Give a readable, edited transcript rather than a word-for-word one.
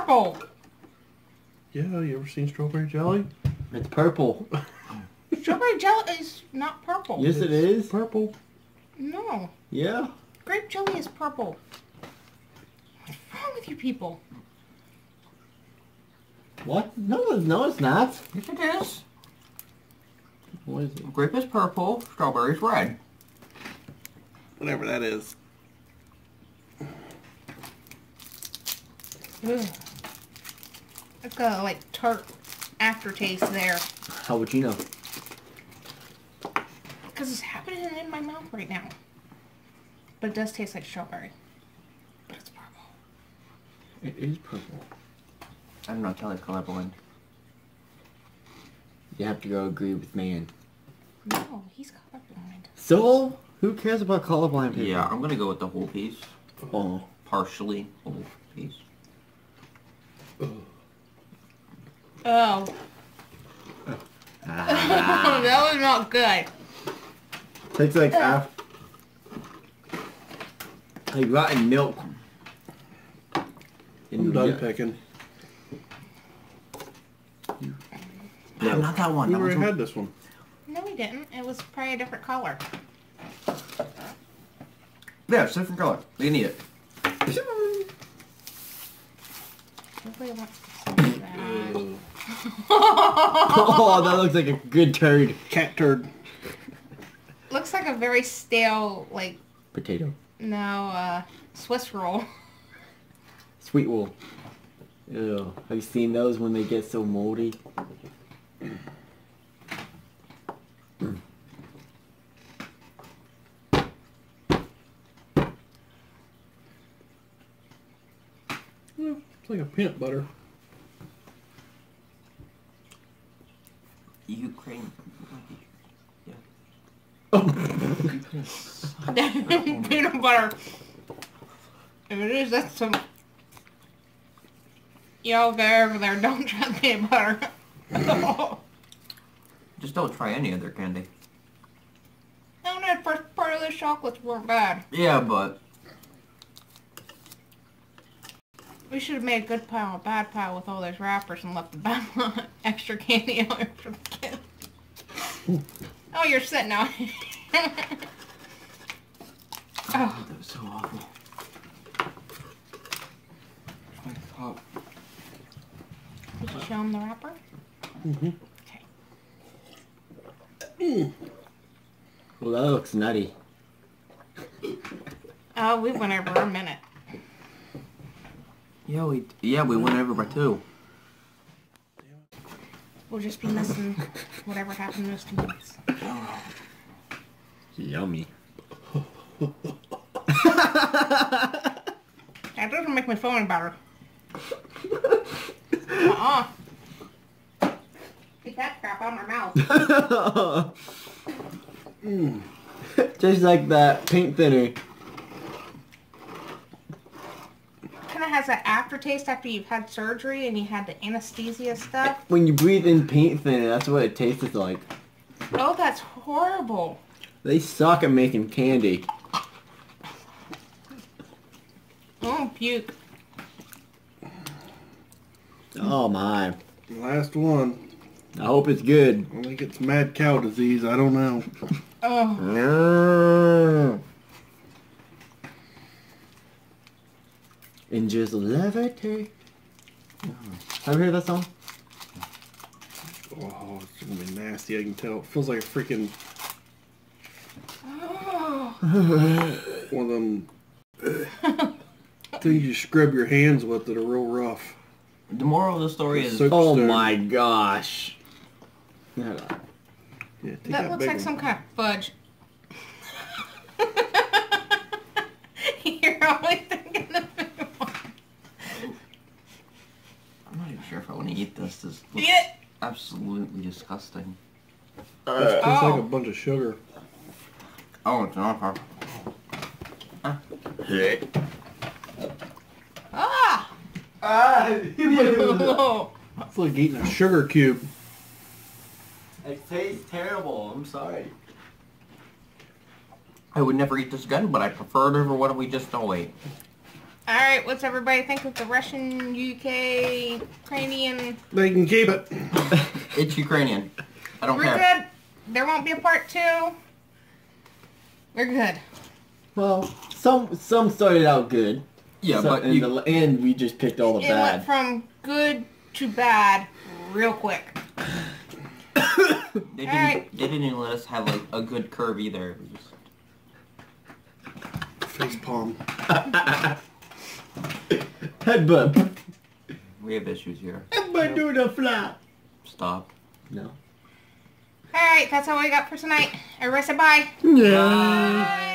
purple. Yeah, you ever seen strawberry jelly? It's purple. Strawberry jelly is not purple. Yes, it is. Purple. No. Yeah. Grape jelly is purple. What's wrong with you people? What? No, it's not. Yes, it is. What is it? Grape is purple. Strawberry is red. Whatever that is. Ugh. I've got a, like, tart aftertaste there. How would you know? Because it's happening in my mouth right now. But it does taste like strawberry. But it's purple. It is purple. I don't know, Kelly's colorblind. You have to go agree with man. No, he's colorblind. So, who cares about colorblind people? Yeah, I'm going to go with the whole piece. Oh. Partially whole piece. Oh. Ah. That was not good. Tastes like half. Like rotten milk. I'm done picking. No, not that one. We already had this one. No, we didn't. It was probably a different color. Yeah, it's a different color. They need it. Nobody wants to see that. Oh, that looks like a good turd. Cat turd. Looks like a very stale, like... Potato? No, Swiss roll. Sweet roll. Ew. Have you seen those when they get so moldy? It's like a peanut butter. Ukraine. Yeah. Oh. Peanut butter. If it is, that's some... Y'all there over there, don't try peanut butter. Just don't try any other candy. No, that first part of the chocolates weren't bad. Yeah, but... We should have made a good pile and a bad pile with all those wrappers and left the bad one extra candy out here for the kids. Oh, you're sitting out. Oh, that was so awful. Oh. Did you show them the wrapper? Mm-hmm. Okay. Mm. Well, that looks nutty. Oh, we went over a minute. Yeah, we went over by 2. We'll just be missing whatever happened to us tonight. Oh. Yummy. That doesn't make me feel any better. Uh-uh. Get that crap out of my mouth. Mm. Just like that paint thinner. Has that aftertaste after you've had surgery and you had the anesthesia stuff. When you breathe in paint thinner, that's what it tastes like. Oh, that's horrible. They suck at making candy. Oh, puke. Oh, my. Last one. I hope it's good. I think it's mad cow disease. I don't know. Oh. No. And just levitate. Oh. Have you heard that song? Oh, it's gonna be nasty. I can tell. It feels like a freaking one of them things you scrub your hands with that are real rough. The moral of the story is my gosh. Yeah, that looks like some kind of fudge. You're always thinking of. If I want to eat this, this looks absolutely disgusting. It tastes like a bunch of sugar. Oh, it's not hard. Ah! It's like eating a sugar cube. It tastes terrible, I'm sorry. I would never eat this again, but I prefer it over what we just don't ate. Alright, what's everybody think of the Russian, UK, Ukrainian? They can keep it. It's Ukrainian. I don't care. We're good. There won't be a part 2. We're good. Well, some started out good. Yeah, but in the end, we just picked all the bad. It went from good to bad real quick. They didn't even let us have like a good curve either. Face palm. Headbutt. We have issues here. Headbutt do the flop. Stop. No. All right, that's all we got for tonight. Everybody say bye. Yeah. Bye.